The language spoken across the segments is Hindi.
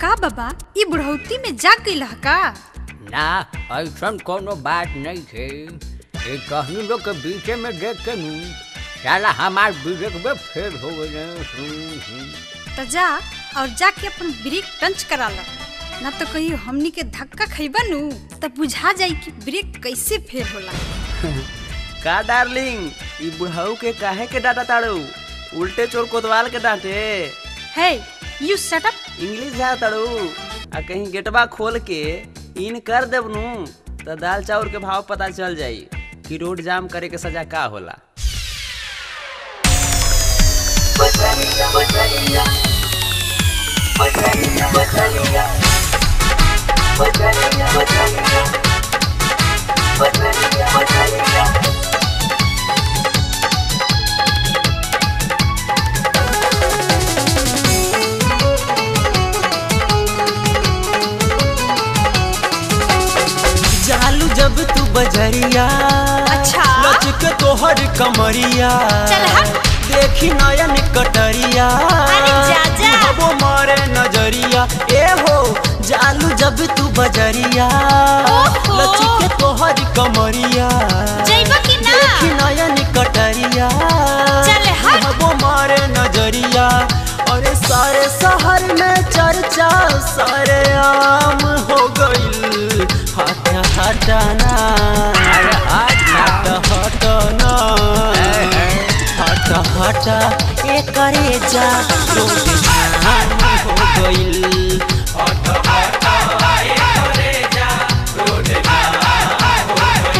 का बाबा ई बुढ़ौती में जाग गई लहका? ना ऐसा कोनो बात नहीं है। ये कहनी लोग के बीच में देख के नू साला हमार ब्रेक में फेल हो गए। तो जा और जाके अपन ब्रेक पंच करा ला, ना तो कहीं हमनी के धक्का खइबा नू तब बुझा जाई कि ब्रेक कैसे फेल होला। का डार्लिंग ई बुढ़ाऊ के काहे के डाटा ताड़ो, उल्टे चोर कोतवाल के डांटे है। यू सेट अप इंग्लिश जा तड़ू आ कहीं गेटवा खोल के इन कर देवनू तो दाल चावल के भाव पता चल जाई कि रोड जाम करे के सजा का होला। जब तू बजरिया अच्छा लचक तोहर कमरिया, चल हम देखी नयन कटरिया, अरे जा जा वो मारे नजरिया। ए हो जालू जब तू बजरिया लचक तोहर कमरिया, जइब कि ना देखी नयन कटरिया, चल हम वो मारे नजरिया। अरे सारे शहर में चर्चा सारे आम हो गइल हटा हटाना, अरे हटा हटाना हटा हटा एक करे जा तो आम हो गइल हटा हटा एक करे जा रोड आम हो गइल।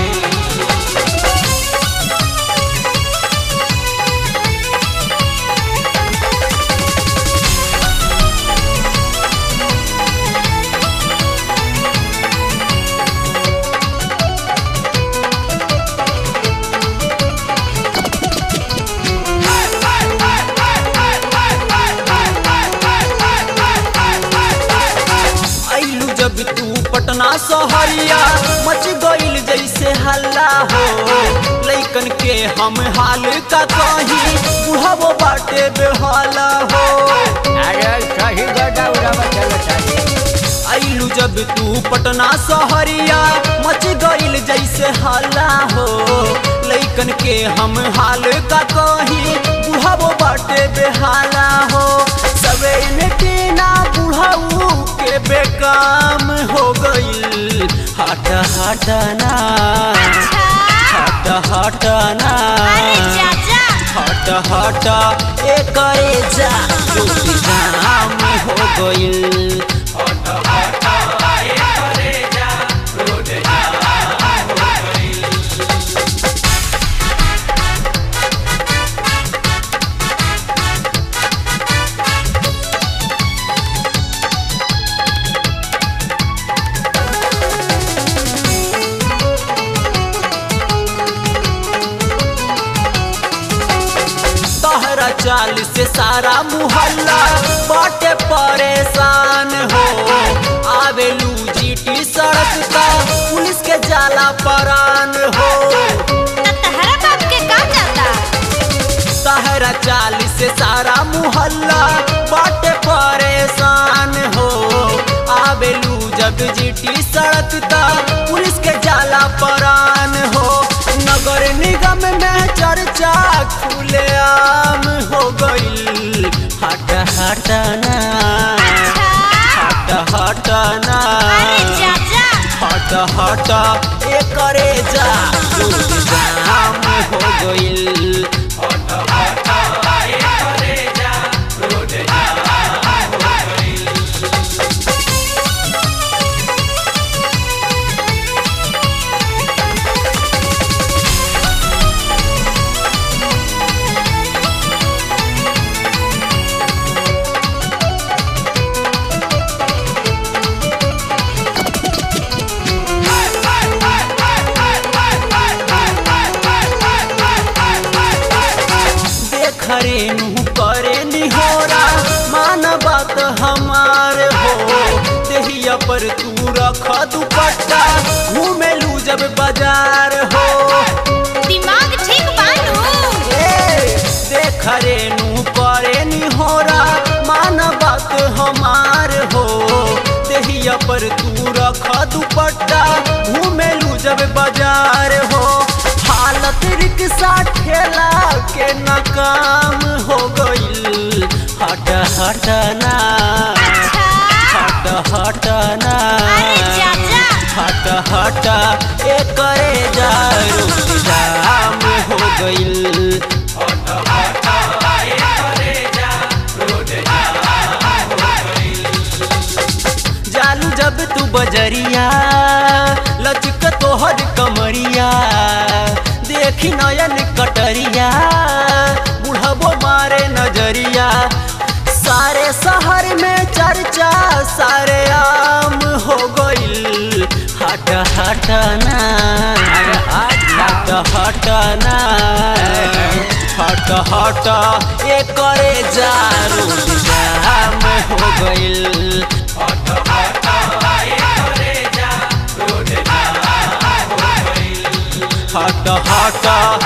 पटना सहरिया मच गइल जैसे हल्ला हो, लइकन के हम हाल का कही बुढ़ावो बाटे बेहाला हो। आइलू जब तू पटना सहरिया मच गइल जैसे हल्ला हो, लइकन के हम हाल का कही बुढ़ावो बाटे बेहाला हो। सवेरे टीना बुढ़ाऊ के बेकाम हो गइल हटा हटाना हटा हटाना हटा हटा एक करे जा तो काम हो गइल हटा हटा एक करे जा रोड आम हो गइल। चाल से सारा मोहल्ला बाटे परेशान हो, आवेलू जीटी सड़क का पुलिस के जाला परान हो। तहरा बाप के का जाता तहरा चाल से सारा मोहल्ला बाटे परेशान हो, आवेलू जब जीटी सड़क का पुलिस के जाला परान हो। नगर निगम में चर्चा खुले आम हो गइल हटा हटाना हटा हटाना हटा हटा एक करे जा तो आम हो गइल हटा हटा एक करे जा रोड आम हो गइल। पर तू रख दुपट्टा घूमेलू जब बाजार हो, दिमाग ठीक बानू देख रेनू करे निहोरा मानवा बात हमार हो देहिया पर तू रख दुपट्टा घूमेलू जब बाजार हो। हालत रिक्शा ठेला के नाकाम हो गइल। हट हटना हट हटना हट हटा एक जारू जाम हो गइल। जब तू बजरिया लचक तोहर कमरिया देखी नयन कटरिया बुढ़बो मारे नजरिया। सारे शहर में चर्चा सारे आम हो गइल। हट हटना हट हटना हट हट एक जारू जाम हो गइल। हट हट